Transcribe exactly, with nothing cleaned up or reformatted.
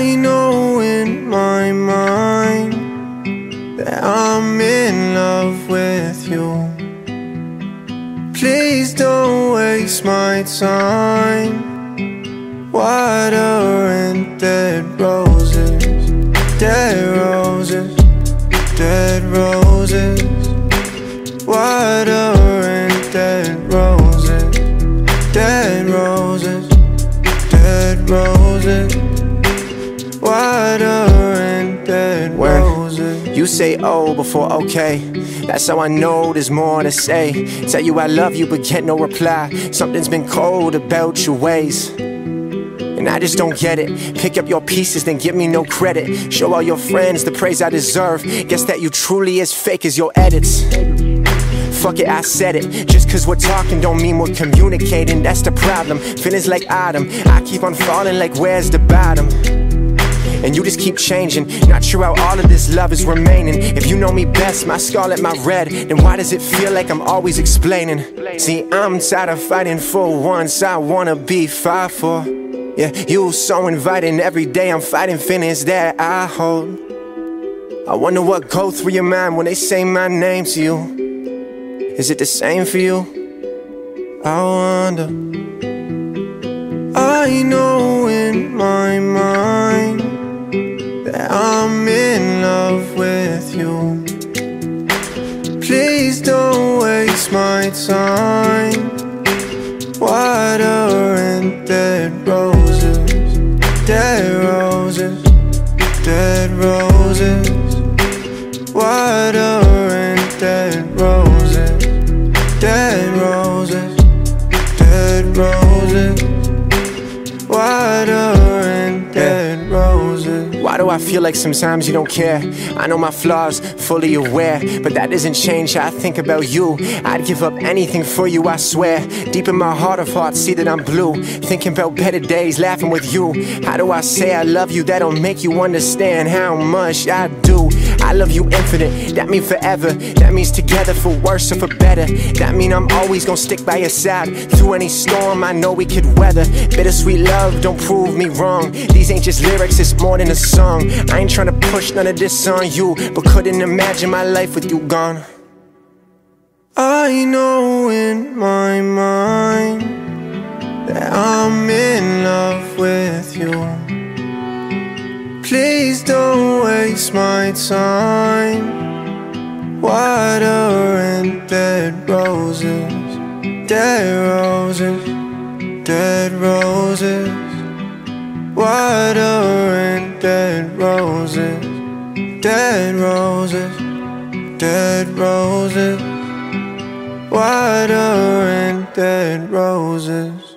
I know in my mind that I'm in love with you. Please don't waste my time. Water and dead roses, dead roses, dead roses. Water and dead roses, dead roses, dead roses. Water and dead roses. You say oh before okay. That's how I know there's more to say. Tell you I love you but get no reply. Something's been cold about your ways, and I just don't get it. Pick up your pieces, then give me no credit. Show all your friends the praise I deserve. Guess that you truly as fake as your edits. Fuck it, I said it. Just cause we're talking don't mean we're communicating. That's the problem. Feelings like autumn, I keep on falling like where's the bottom? And you just keep changing. Not sure how all of this love is remaining. If you know me best, my scarlet, my red, then why does it feel like I'm always explaining? See, I'm tired of fighting for once. I wanna be five for. Yeah, you so inviting. Every day I'm fighting feelings that I hold. I wonder what go through your mind when they say my name to you. Is it the same for you? I wonder. I know in my mind that I'm in love with you. Please don't waste my time. Water and dead roses, dead roses, dead roses. Water and dead roses, dead roses, dead roses. Water and dead roses. Why do I feel like sometimes you don't care? I know my flaws, fully aware, but that doesn't change how I think about you. I'd give up anything for you, I swear. Deep in my heart of hearts, see that I'm blue. Thinking about better days, laughing with you. How do I say I love you? That'll make you understand how much I do. I love you infinite, that means forever. That means together for worse or for better. That means I'm always gonna stick by your side. Through any storm, I know we could weather. Bittersweet love, don't prove me wrong. These ain't just lyrics, it's more than a song. I ain't tryna push none of this on you, but couldn't imagine my life with you gone. I know in my mind that I'm in love with you. Please don't waste my time. Water and dead roses, dead roses, dead roses. Water and dead roses, dead roses, dead roses. Water and dead roses.